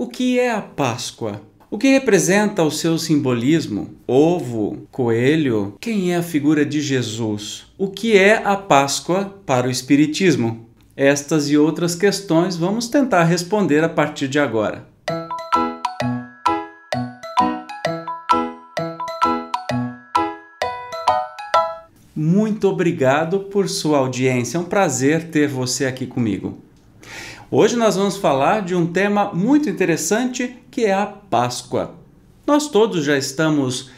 O que é a Páscoa? O que representa o seu simbolismo? Ovo, coelho, quem é a figura de Jesus? O que é a Páscoa para o Espiritismo? Estas e outras questões vamos tentar responder a partir de agora. Muito obrigado por sua audiência, é um prazer ter você aqui comigo. Hoje nós vamos falar de um tema muito interessante que é a Páscoa. Nós todos já estamos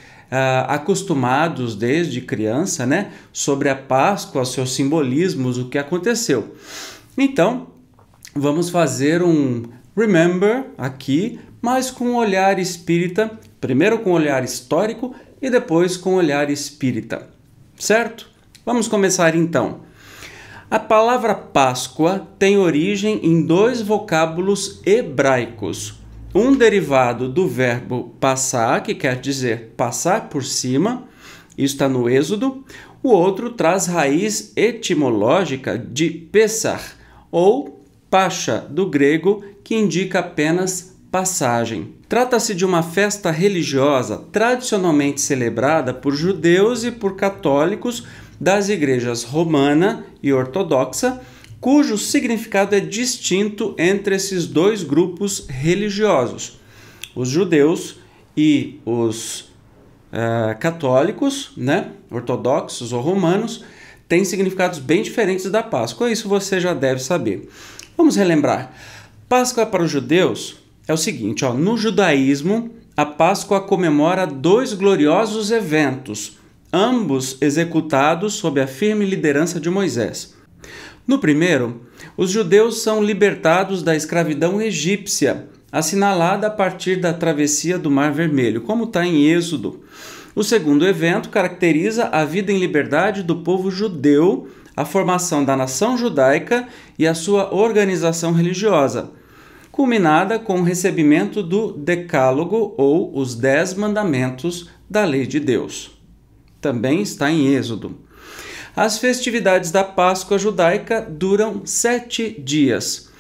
acostumados desde criança, né? Sobre a Páscoa, seus simbolismos, o que aconteceu. Então, vamos fazer um remember aqui, mas com um olhar espírita, primeiro com um olhar histórico e depois com um olhar espírita. Certo? Vamos começar então. A palavra Páscoa tem origem em dois vocábulos hebraicos. Um derivado do verbo passar, que quer dizer passar por cima, isso está no Êxodo. O outro traz raiz etimológica de pesar, ou pacha, do grego, que indica apenas passagem. Trata-se de uma festa religiosa tradicionalmente celebrada por judeus e por católicos das igrejas romana e ortodoxa, cujo significado é distinto entre esses dois grupos religiosos, os judeus e os católicos, né? Ortodoxos ou romanos, têm significados bem diferentes da Páscoa, isso você já deve saber. Vamos relembrar, Páscoa para os judeus é o seguinte, ó, no judaísmo, a Páscoa comemora dois gloriosos eventos, ambos executados sob a firme liderança de Moisés. No primeiro, os judeus são libertados da escravidão egípcia, assinalada a partir da travessia do Mar Vermelho, como está em Êxodo. O segundo evento caracteriza a vida em liberdade do povo judeu, a formação da nação judaica e a sua organização religiosa, culminada com o recebimento do Decálogo, ou os 10 mandamentos da lei de Deus. Também está em Êxodo. As festividades da Páscoa judaica duram 7 dias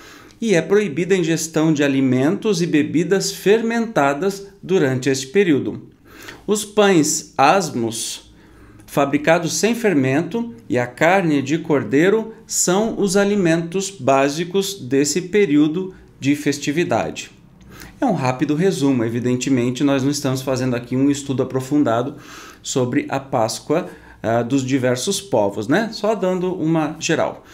e é proibida a ingestão de alimentos e bebidas fermentadas durante este período. Os pães asmos, fabricados sem fermento, e a carne de cordeiro são os alimentos básicos desse período de festividade. É um rápido resumo, evidentemente nós não estamos fazendo aqui um estudo aprofundado sobre a Páscoa dos diversos povos, né? Só dando uma geral.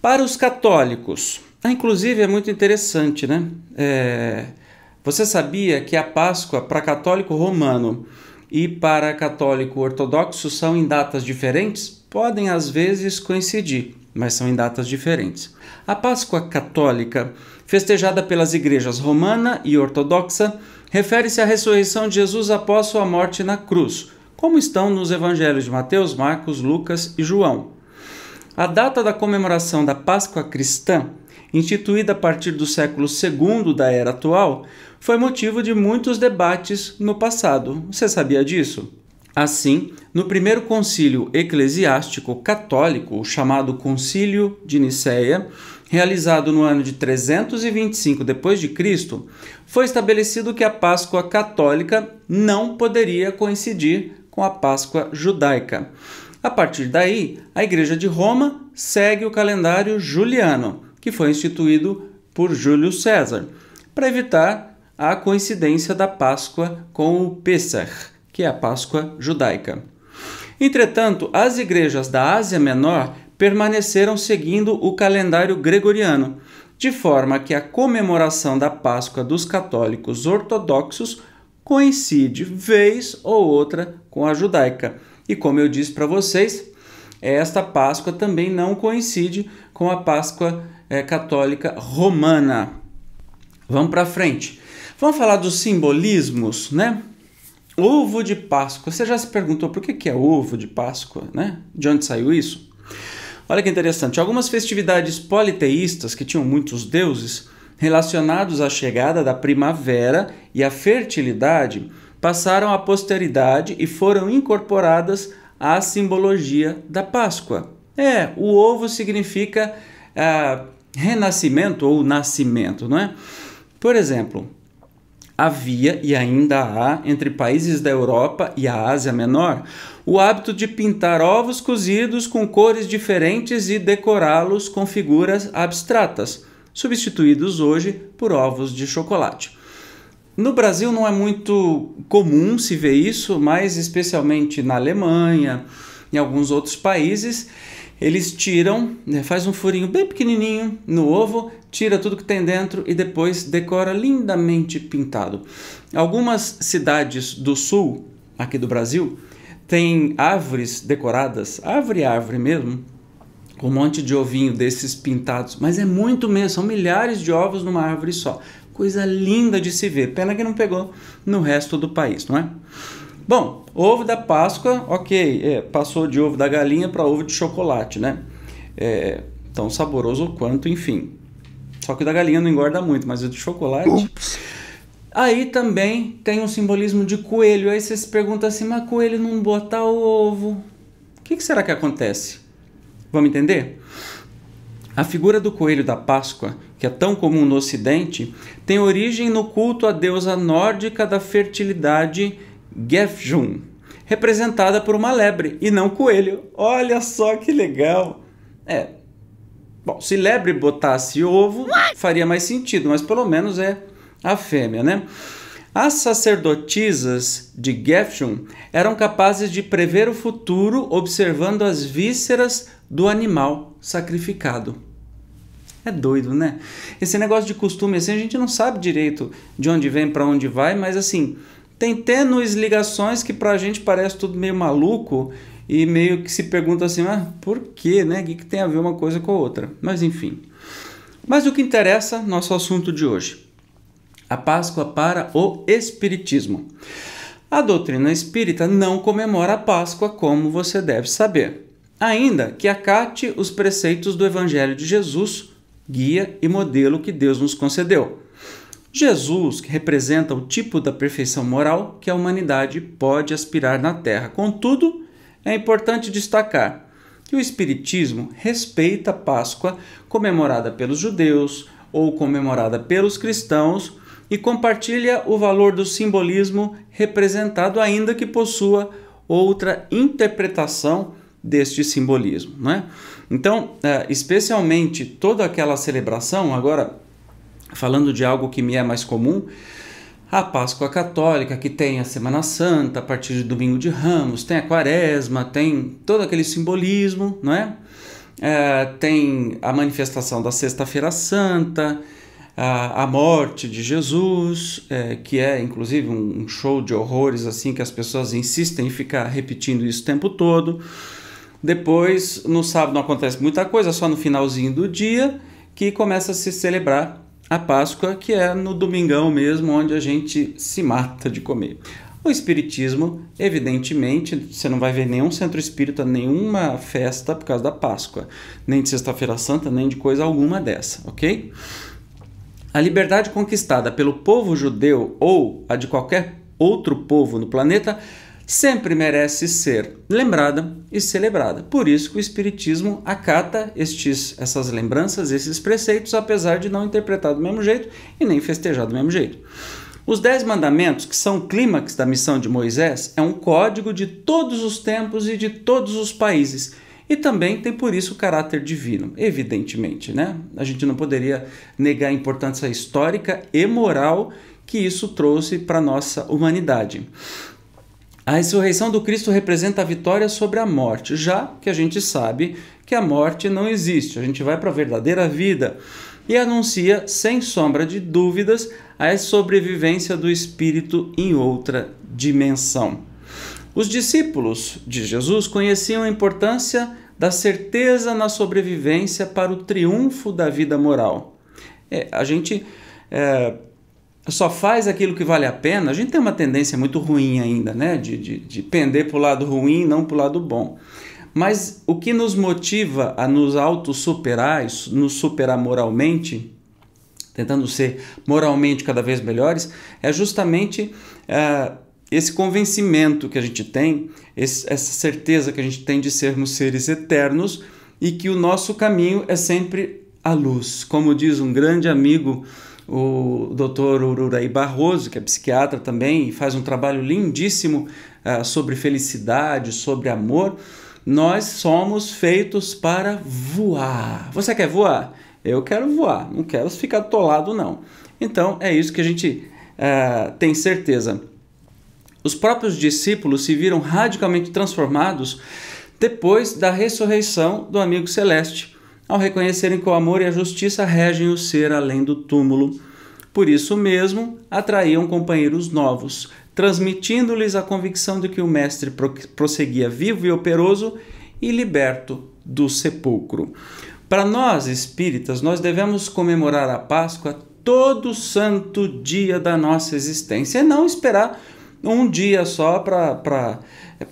Para os católicos, inclusive é muito interessante, né? Você sabia que a Páscoa para católico romano e para católico ortodoxo são em datas diferentes? Podem às vezes coincidir, mas são em datas diferentes. A Páscoa católica, festejada pelas igrejas romana e ortodoxa, refere-se à ressurreição de Jesus após sua morte na cruz, como estão nos evangelhos de Mateus, Marcos, Lucas e João. A data da comemoração da Páscoa cristã, instituída a partir do século II da era atual, foi motivo de muitos debates no passado. Você sabia disso? Assim, no primeiro concílio eclesiástico católico, o chamado Concílio de Niceia, realizado no ano de 325 d.C., foi estabelecido que a Páscoa católica não poderia coincidir com a Páscoa judaica. A partir daí, a Igreja de Roma segue o calendário juliano, que foi instituído por Júlio César, para evitar a coincidência da Páscoa com o Pêssach, que é a Páscoa judaica. Entretanto, as igrejas da Ásia Menor permaneceram seguindo o calendário gregoriano, de forma que a comemoração da Páscoa dos católicos ortodoxos coincide vez ou outra com a judaica. E como eu disse para vocês, esta Páscoa também não coincide com a Páscoa católica romana. Vamos para frente. Vamos falar dos simbolismos, né? Ovo de Páscoa. Você já se perguntou por que é ovo de Páscoa, né? De onde saiu isso? Olha que interessante. Algumas festividades politeístas, que tinham muitos deuses, relacionados à chegada da primavera e à fertilidade, passaram à posteridade e foram incorporadas à simbologia da Páscoa. O ovo significa renascimento ou nascimento, não é? Por exemplo, havia e ainda há entre países da Europa e a Ásia Menor o hábito de pintar ovos cozidos com cores diferentes e decorá-los com figuras abstratas, substituídos hoje por ovos de chocolate. No Brasil não é muito comum se ver isso, mas especialmente na Alemanha, em alguns outros países, eles tiram, faz um furinho bem pequenininho no ovo, tira tudo que tem dentro e depois decora lindamente pintado. Algumas cidades do sul, aqui do Brasil, têm árvores decoradas, árvore mesmo, com um monte de ovinho desses pintados, mas é muito mesmo, são milhares de ovos numa árvore só. Coisa linda de se ver, pena que não pegou no resto do país, não é? Bom, ovo da Páscoa, ok, passou de ovo da galinha para ovo de chocolate, né? Tão saboroso quanto, enfim. Só que o da galinha não engorda muito, mas o de chocolate... Ups. Aí também tem um simbolismo de coelho, aí você se pergunta assim, mas coelho não botar o ovo? O que será que acontece? Vamos entender? A figura do coelho da Páscoa, que é tão comum no Ocidente, tem origem no culto à deusa nórdica da fertilidade Gefjun, representada por uma lebre e não coelho. Olha só que legal! Bom, se lebre botasse ovo, faria mais sentido, mas pelo menos é a fêmea, né? As sacerdotisas de Gefjun eram capazes de prever o futuro observando as vísceras do animal sacrificado. É doido, né? Esse negócio de costume, assim, a gente não sabe direito de onde vem, para onde vai, mas assim, tem tênues ligações que pra gente parece tudo meio maluco e meio que se pergunta assim, ah, por quê, né? O que tem a ver uma coisa com a outra? Mas enfim. Mas o que interessa, nosso assunto de hoje. A Páscoa para o Espiritismo. A doutrina espírita não comemora a Páscoa, como você deve saber, ainda que acate os preceitos do Evangelho de Jesus, guia e modelo que Deus nos concedeu. Jesus, que representa o tipo da perfeição moral que a humanidade pode aspirar na Terra. Contudo, é importante destacar que o Espiritismo respeita a Páscoa comemorada pelos judeus ou comemorada pelos cristãos, e compartilha o valor do simbolismo representado, ainda que possua outra interpretação deste simbolismo, né? Então, especialmente toda aquela celebração, agora falando de algo que me é mais comum, a Páscoa Católica, que tem a Semana Santa, a partir de Domingo de Ramos, tem a Quaresma, tem todo aquele simbolismo, não é? Tem a manifestação da Sexta-feira Santa, a morte de Jesus, que é inclusive um show de horrores, assim, que as pessoas insistem em ficar repetindo isso o tempo todo. Depois, no sábado não acontece muita coisa, só no finalzinho do dia que começa a se celebrar a Páscoa, que é no domingão mesmo, onde a gente se mata de comer. O Espiritismo, evidentemente, você não vai ver nenhum centro espírita, nenhuma festa por causa da Páscoa, nem de Sexta-feira Santa, nem de coisa alguma dessa, ok? A liberdade conquistada pelo povo judeu ou a de qualquer outro povo no planeta sempre merece ser lembrada e celebrada. Por isso que o Espiritismo acata essas lembranças, esses preceitos, apesar de não interpretar do mesmo jeito e nem festejar do mesmo jeito. Os 10 mandamentos, que são o clímax da missão de Moisés, é um código de todos os tempos e de todos os países. E também tem por isso o caráter divino, evidentemente, né? A gente não poderia negar a importância histórica e moral que isso trouxe para a nossa humanidade. A ressurreição do Cristo representa a vitória sobre a morte, já que a gente sabe que a morte não existe. A gente vai para a verdadeira vida e anuncia, sem sombra de dúvidas, a sobrevivência do espírito em outra dimensão. Os discípulos de Jesus conheciam a importância da certeza na sobrevivência para o triunfo da vida moral. A gente só faz aquilo que vale a pena, a gente tem uma tendência muito ruim ainda, né? de pender para o lado ruim e não para o lado bom. Mas o que nos motiva a nos autossuperar, nos superar moralmente, tentando ser moralmente cada vez melhores, é justamente... esse convencimento que a gente tem, essa certeza que a gente tem de sermos seres eternos e que o nosso caminho é sempre a luz. Como diz um grande amigo o doutor Ururaí Barroso, que é psiquiatra também, e faz um trabalho lindíssimo sobre felicidade, sobre amor. Nós somos feitos para voar. Você quer voar? Eu quero voar, não quero ficar atolado não. Então é isso que a gente tem certeza. Os próprios discípulos se viram radicalmente transformados depois da ressurreição do amigo celeste, ao reconhecerem que o amor e a justiça regem o ser além do túmulo. Por isso mesmo, atraíam companheiros novos, transmitindo-lhes a convicção de que o mestre prosseguia vivo e operoso e liberto do sepulcro. Para nós, espíritas, nós devemos comemorar a Páscoa todo santo dia da nossa existência, e não esperar um dia só para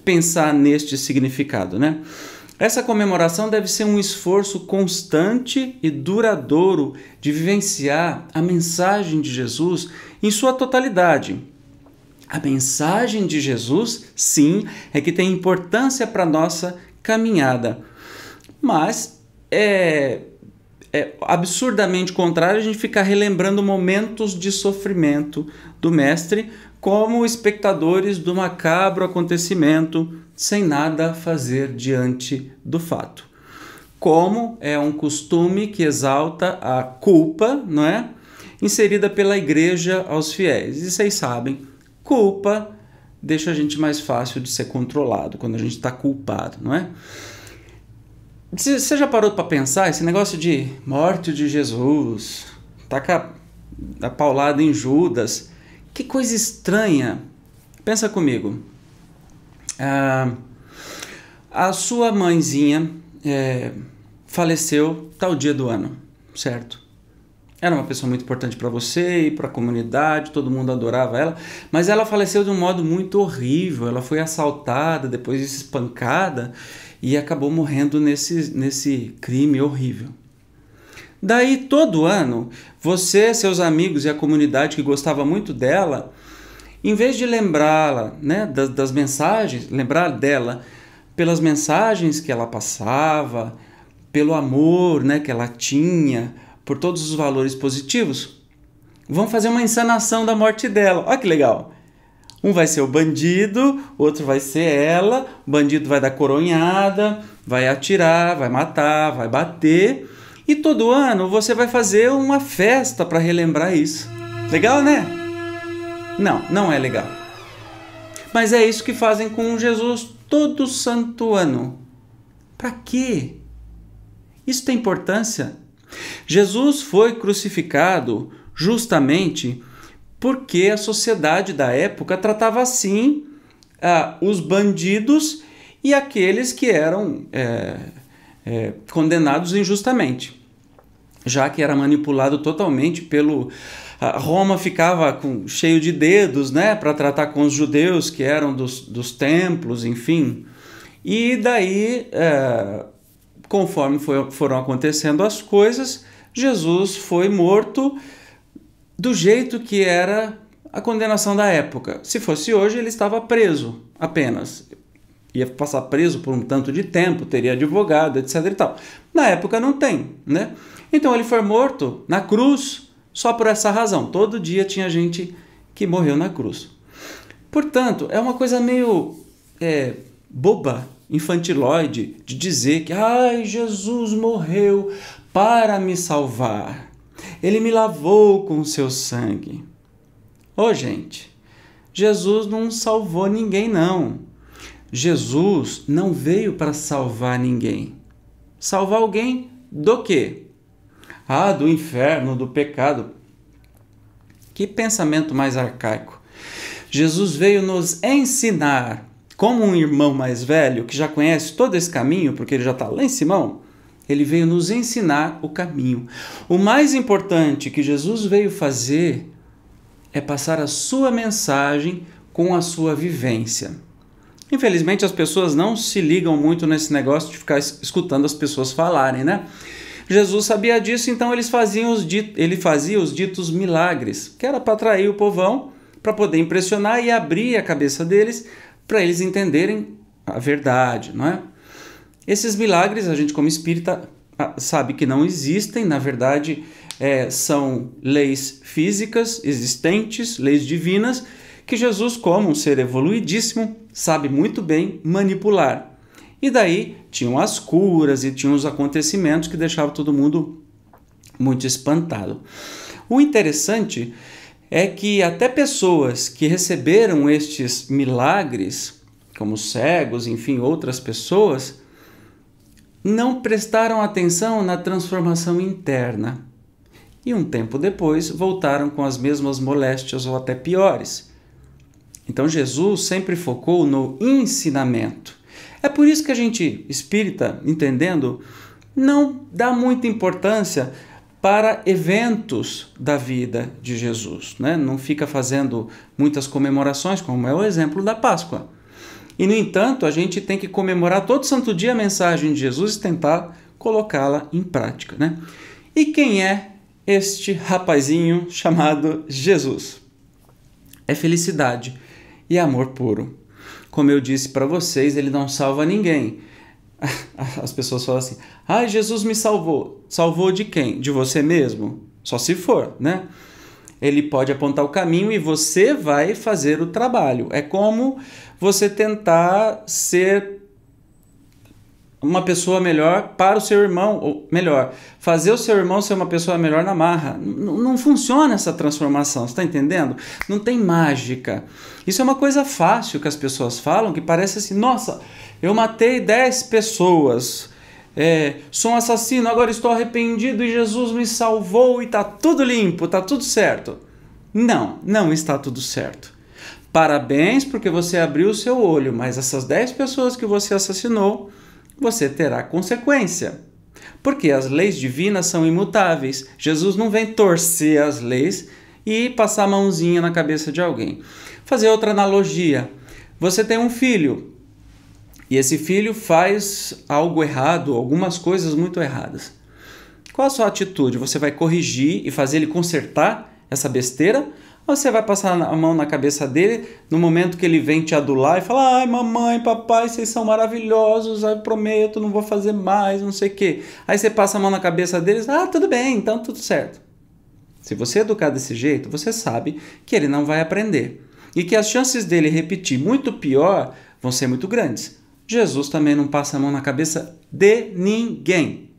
pensar neste significado, né? Essa comemoração deve ser um esforço constante e duradouro de vivenciar a mensagem de Jesus em sua totalidade. A mensagem de Jesus, sim, é que tem importância para a nossa caminhada, mas é absurdamente contrário a gente ficar relembrando momentos de sofrimento do mestre como espectadores do macabro acontecimento, sem nada a fazer diante do fato. Como é um costume que exalta a culpa, não é? Inserida pela igreja aos fiéis. E vocês sabem, culpa deixa a gente mais fácil de ser controlado quando a gente está culpado, não é? Você já parou para pensar esse negócio de morte de Jesus, taca a paulada em Judas? Que coisa estranha! Pensa comigo. A sua mãezinha faleceu tal dia do ano, certo? Era uma pessoa muito importante para você e para a comunidade, todo mundo adorava ela, mas ela faleceu de um modo muito horrível. Ela foi assaltada, depois espancada e acabou morrendo nesse crime horrível. Daí, todo ano, você, seus amigos e a comunidade que gostava muito dela, em vez de lembrá-la, né, das mensagens, lembrar dela pelas mensagens que ela passava, pelo amor, né, que ela tinha, por todos os valores positivos, vão fazer uma encenação da morte dela. Olha que legal! Um vai ser o bandido, outro vai ser ela, o bandido vai dar coronhada, vai atirar, vai matar, vai bater, e todo ano você vai fazer uma festa para relembrar isso. Legal, né? Não, não é legal. Mas é isso que fazem com Jesus todo santo ano. Para quê? Isso tem importância? Jesus foi crucificado justamente porque a sociedade da época tratava assim os bandidos e aqueles que eram condenados injustamente, já que era manipulado totalmente pelo... Roma ficava cheio de dedos, né, para tratar com os judeus que eram dos templos, enfim. E daí, conforme foram acontecendo as coisas, Jesus foi morto do jeito que era a condenação da época. Se fosse hoje, ele estava preso apenas. Ia passar preso por um tanto de tempo, teria advogado, etc. e tal. Na época não tem, né? Então ele foi morto na cruz só por essa razão. Todo dia tinha gente que morreu na cruz. Portanto, é uma coisa meio boba, infantiloide, de dizer que ai, Jesus morreu para me salvar. Ele me lavou com o seu sangue. Ô, gente, Jesus não salvou ninguém, não. Jesus não veio para salvar ninguém. Salvar alguém do quê? Ah, do inferno, do pecado. Que pensamento mais arcaico. Jesus veio nos ensinar, como um irmão mais velho, que já conhece todo esse caminho, porque ele já está lá em Simão, ele veio nos ensinar o caminho. O mais importante que Jesus veio fazer é passar a sua mensagem com a sua vivência. Infelizmente, as pessoas não se ligam muito nesse negócio de ficar escutando as pessoas falarem, né? Jesus sabia disso, então ele fazia os ditos milagres, que era para atrair o povão, para poder impressionar e abrir a cabeça deles, para eles entenderem a verdade, não é? Esses milagres, a gente como espírita sabe que não existem, na verdade são leis físicas existentes, leis divinas, que Jesus, como um ser evoluidíssimo, sabe muito bem manipular. E daí tinham as curas e tinham os acontecimentos que deixavam todo mundo muito espantado. O interessante é que até pessoas que receberam estes milagres, como cegos, enfim, outras pessoas, não prestaram atenção na transformação interna. E um tempo depois voltaram com as mesmas moléstias ou até piores. Então Jesus sempre focou no ensinamento. É por isso que a gente, espírita, entendendo, não dá muita importância para eventos da vida de Jesus, né? Não fica fazendo muitas comemorações, como é o exemplo da Páscoa. E, no entanto, a gente tem que comemorar todo santo dia a mensagem de Jesus e tentar colocá-la em prática, né? E quem é este rapazinho chamado Jesus? É felicidade e amor puro. Como eu disse para vocês, ele não salva ninguém. As pessoas falam assim, ah, Jesus me salvou. Salvou de quem? De você mesmo? Só se for, né? Ele pode apontar o caminho e você vai fazer o trabalho. É como você tentar ser uma pessoa melhor para o seu irmão, ou melhor, fazer o seu irmão ser uma pessoa melhor na marra. Não funciona essa transformação, você está entendendo? Não tem mágica. Isso é uma coisa fácil que as pessoas falam, que parece assim, nossa, eu matei 10 pessoas, sou um assassino, agora estou arrependido e Jesus me salvou e está tudo limpo, está tudo certo. Não, não está tudo certo. Parabéns porque você abriu o seu olho, mas essas 10 pessoas que você assassinou, você terá consequência, porque as leis divinas são imutáveis. Jesus não vem torcer as leis e passar a mãozinha na cabeça de alguém. Fazer outra analogia, você tem um filho e esse filho faz algo errado, algumas coisas muito erradas. Qual a sua atitude? Você vai corrigir e fazer ele consertar essa besteira? Ou você vai passar a mão na cabeça dele no momento que ele vem te adular e falar, ai mamãe, papai, vocês são maravilhosos, eu prometo, não vou fazer mais, não sei o quê. Aí você passa a mão na cabeça deles, ah, tudo bem, então tudo certo. Se você educar desse jeito, você sabe que ele não vai aprender. E que as chances dele repetir muito pior vão ser muito grandes. Jesus também não passa a mão na cabeça de ninguém.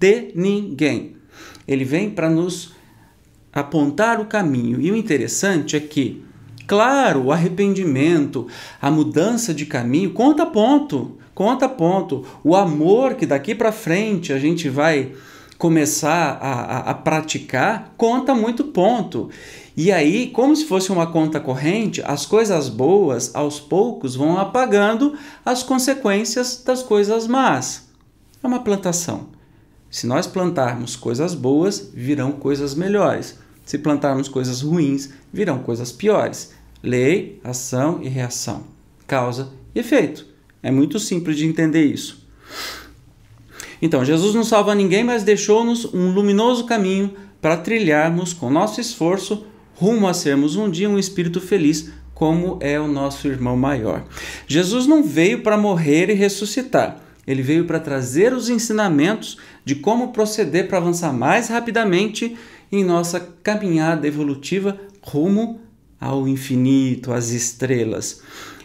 De ninguém. Ele vem para nos apontar o caminho. E o interessante é que, claro, o arrependimento, a mudança de caminho, conta ponto, conta ponto. O amor que daqui para frente a gente vai começar a praticar, conta muito ponto. E aí, como se fosse uma conta corrente, as coisas boas, aos poucos, vão apagando as consequências das coisas más. É uma plantação. Se nós plantarmos coisas boas, virão coisas melhores. Se plantarmos coisas ruins, virão coisas piores. Lei, ação e reação. Causa e efeito. É muito simples de entender isso. Então, Jesus não salva ninguém, mas deixou-nos um luminoso caminho para trilharmos com nosso esforço rumo a sermos um dia um espírito feliz, como é o nosso irmão maior. Jesus não veio para morrer e ressuscitar. Ele veio para trazer os ensinamentos de como proceder para avançar mais rapidamente em nossa caminhada evolutiva rumo ao infinito, às estrelas.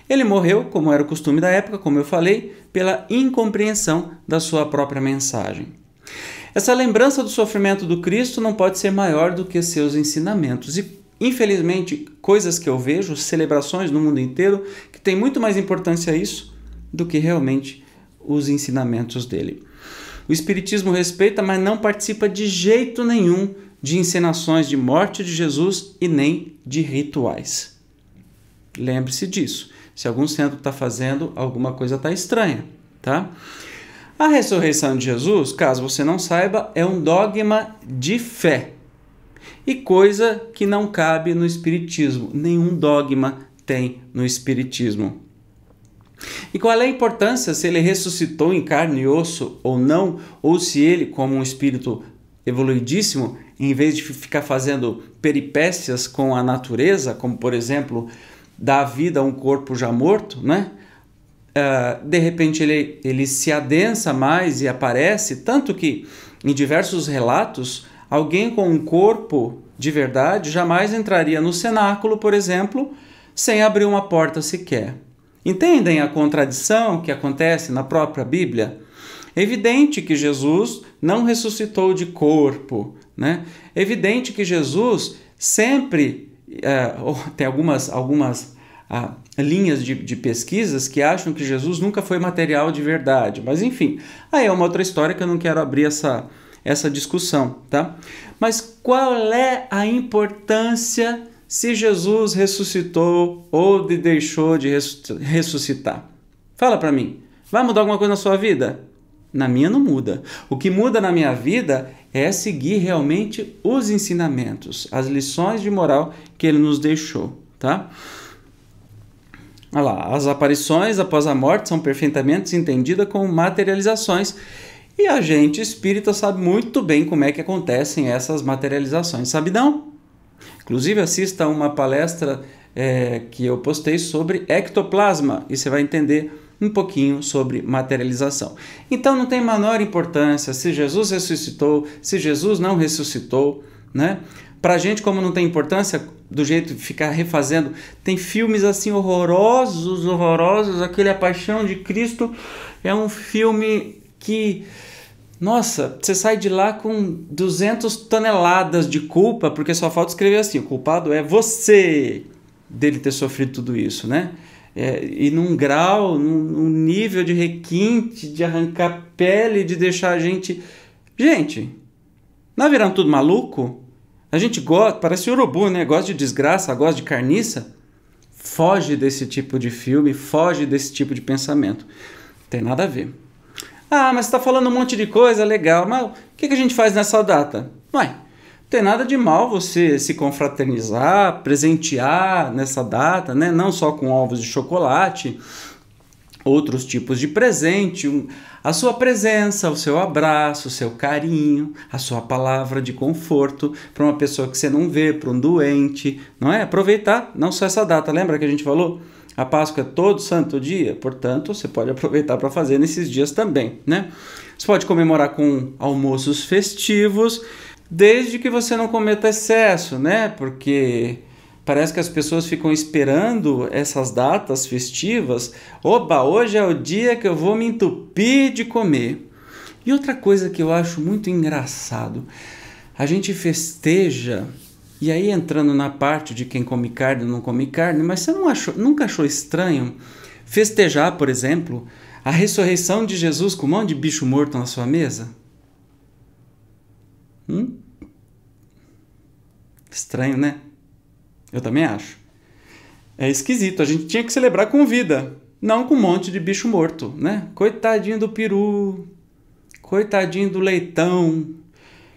Ele morreu, como era o costume da época, como eu falei, pela incompreensão da sua própria mensagem. Essa lembrança do sofrimento do Cristo não pode ser maior do que seus ensinamentos. E, infelizmente, coisas que eu vejo, celebrações no mundo inteiro, que tem muito mais importância isso do que realmente os ensinamentos dele. O Espiritismo respeita, mas não participa de jeito nenhum de encenações de morte de Jesus e nem de rituais. Lembre-se disso. Se algum centro está fazendo, alguma coisa está estranha, tá? A ressurreição de Jesus, caso você não saiba, é um dogma de fé. E coisa que não cabe no Espiritismo. Nenhum dogma tem no Espiritismo. E qual é a importância se ele ressuscitou em carne e osso ou não, ou se ele, como um espírito evoluidíssimo, em vez de ficar fazendo peripécias com a natureza, como por exemplo, dar vida a um corpo já morto, né? De repente ele se adensa mais e aparece, tanto que em diversos relatos Alguém com um corpo de verdade jamais entraria no cenáculo, por exemplo, sem abrir uma porta sequer. Entendem a contradição que acontece na própria Bíblia? É evidente que Jesus não ressuscitou de corpo, né? É evidente que Jesus sempre... tem algumas linhas de pesquisas que acham que Jesus nunca foi material de verdade. Mas, enfim, aí é uma outra história que eu não quero abrir essa discussão, tá? Mas qual é a importância se Jesus ressuscitou ou deixou de ressuscitar? Fala pra mim. Vai mudar alguma coisa na sua vida? Na minha não muda. O que muda na minha vida é seguir realmente os ensinamentos, as lições de moral que ele nos deixou, tá? Olha lá, as aparições após a morte são perfeitamente entendidas como materializações, e a gente espírita sabe muito bem como é que acontecem essas materializações, sabe não? Inclusive assista a uma palestra que eu postei sobre ectoplasma, e você vai entender um pouquinho sobre materialização. Então não tem menor importância se Jesus ressuscitou, se Jesus não ressuscitou, né? Pra gente, como não tem importância, do jeito de ficar refazendo, tem filmes assim horrorosos, horrorosos, aquele A Paixão de Cristo é um filme que, nossa, você sai de lá com 200 toneladas de culpa, porque só falta escrever assim, o culpado é você dele ter sofrido tudo isso, né? E num grau, num nível de requinte, de arrancar pele, de deixar a gente... Gente, não virando tudo maluco? A gente gosta, parece urubu, né? Gosta de desgraça, gosta de carniça. Foge desse tipo de filme, foge desse tipo de pensamento. Não tem nada a ver. Ah, mas você está falando um monte de coisa, legal. Mas o que a gente faz nessa data? Ué, não tem nada de mal você se confraternizar, presentear nessa data, né? Não só com ovos de chocolate, outros tipos de presente, a sua presença, o seu abraço, o seu carinho, a sua palavra de conforto para uma pessoa que você não vê, para um doente, não é? Aproveitar não só essa data, lembra que a gente falou? A Páscoa é todo santo dia, portanto, você pode aproveitar para fazer nesses dias também, né? Você pode comemorar com almoços festivos, desde que você não cometa excesso, né? Porque parece que as pessoas ficam esperando essas datas festivas. Oba, hoje é o dia que eu vou me entupir de comer. E outra coisa que eu acho muito engraçado, a gente festeja, e aí entrando na parte de quem come carne ou não come carne, mas você nunca achou estranho festejar, por exemplo, a ressurreição de Jesus com um monte de bicho morto na sua mesa? Estranho, né? Eu também acho. É esquisito. A gente tinha que celebrar com vida, não com um monte de bicho morto, né? Coitadinho do peru, coitadinho do leitão,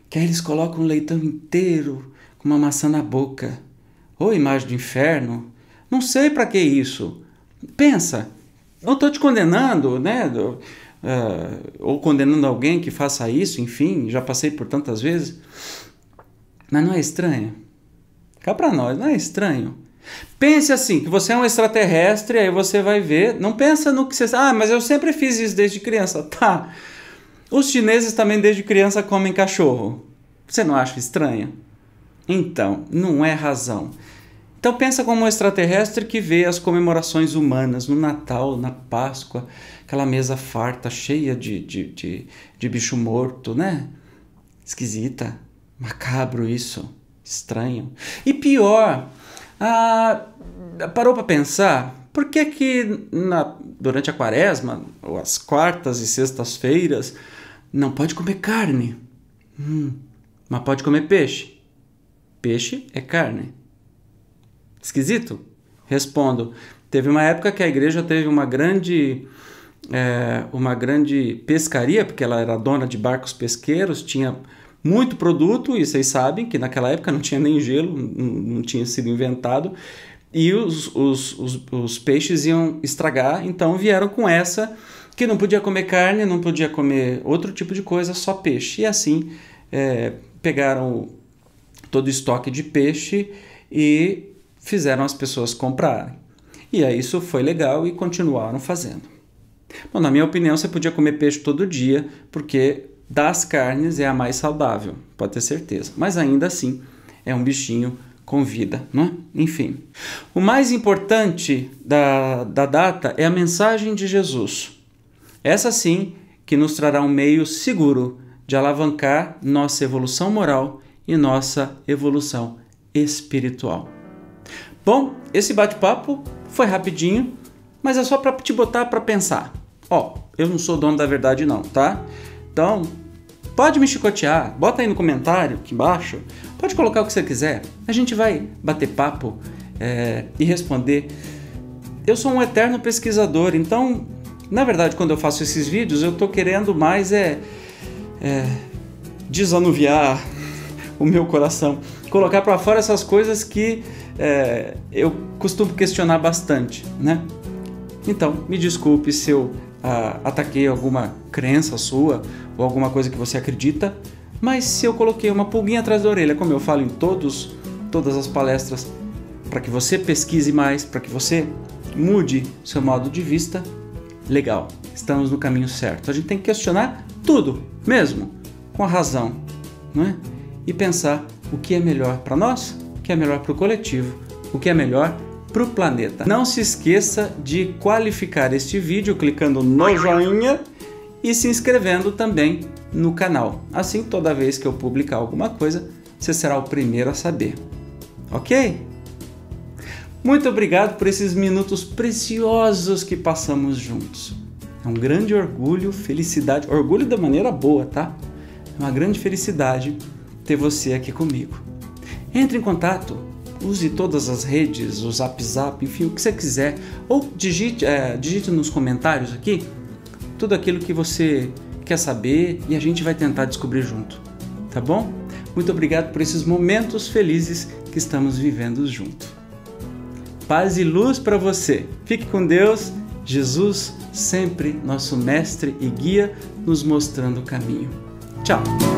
que aí eles colocam um leitão inteiro com uma maçã na boca. Ô, imagem do inferno. Não sei pra que isso. Pensa, não tô te condenando, né? Ou condenando alguém que faça isso, enfim, já passei por tantas vezes. Mas não é estranho? Cá pra nós, não é estranho? Pense assim, que você é um extraterrestre, aí você vai ver, não pensa no que você... Ah, mas eu sempre fiz isso desde criança. Tá, os chineses também desde criança comem cachorro. Você não acha estranho? Então, não é razão. Então pensa como um extraterrestre que vê as comemorações humanas no Natal, na Páscoa, aquela mesa farta, cheia de bicho morto, né? Esquisita, macabro isso, estranho. E pior, parou para pensar, por que que durante a quaresma, ou as quartas e sextas-feiras, não pode comer carne? Mas pode comer peixe? Peixe é carne. Esquisito? Respondo. Teve uma época que a igreja teve uma grande pescaria, porque ela era dona de barcos pesqueiros, tinha muito produto, e vocês sabem que naquela época não tinha nem gelo, não tinha sido inventado, e os peixes iam estragar, então vieram com essa, que não podia comer carne, não podia comer outro tipo de coisa, só peixe. E assim pegaram todo o estoque de peixe e fizeram as pessoas comprarem. E aí isso foi legal e continuaram fazendo. Bom, na minha opinião, você podia comer peixe todo dia, porque das carnes é a mais saudável, pode ter certeza. Mas ainda assim, é um bichinho com vida, não é? Enfim. O mais importante da data é a mensagem de Jesus. Essa sim que nos trará um meio seguro de alavancar nossa evolução moral e nossa evolução espiritual. Bom, esse bate-papo foi rapidinho, mas é só para te botar para pensar. Ó, eu não sou dono da verdade não, tá? Então, pode me chicotear, bota aí no comentário aqui embaixo, pode colocar o que você quiser, a gente vai bater papo e responder. Eu sou um eterno pesquisador, então, na verdade, quando eu faço esses vídeos, eu tô querendo mais desanuviar o meu coração, colocar para fora essas coisas que eu costumo questionar bastante, né? Então, me desculpe se eu ataquei alguma crença sua ou alguma coisa que você acredita, mas se eu coloquei uma pulguinha atrás da orelha, como eu falo em todas as palestras, para que você pesquise mais, para que você mude seu modo de vista, legal, estamos no caminho certo. A gente tem que questionar tudo, mesmo com a razão, né? E pensar o que é melhor para nós, o que é melhor para o coletivo, o que é melhor para o planeta. Não se esqueça de qualificar este vídeo clicando no joinha e se inscrevendo também no canal. Assim, toda vez que eu publicar alguma coisa, você será o primeiro a saber. Ok? Muito obrigado por esses minutos preciosos que passamos juntos. É um grande orgulho, felicidade, orgulho da maneira boa, tá? É uma grande felicidade ter você aqui comigo. Entre em contato. Use todas as redes, o Zap Zap, enfim, o que você quiser. Ou digite nos comentários aqui tudo aquilo que você quer saber e a gente vai tentar descobrir junto, tá bom? Muito obrigado por esses momentos felizes que estamos vivendo junto. Paz e luz para você. Fique com Deus. Jesus, sempre nosso mestre e guia, nos mostrando o caminho. Tchau!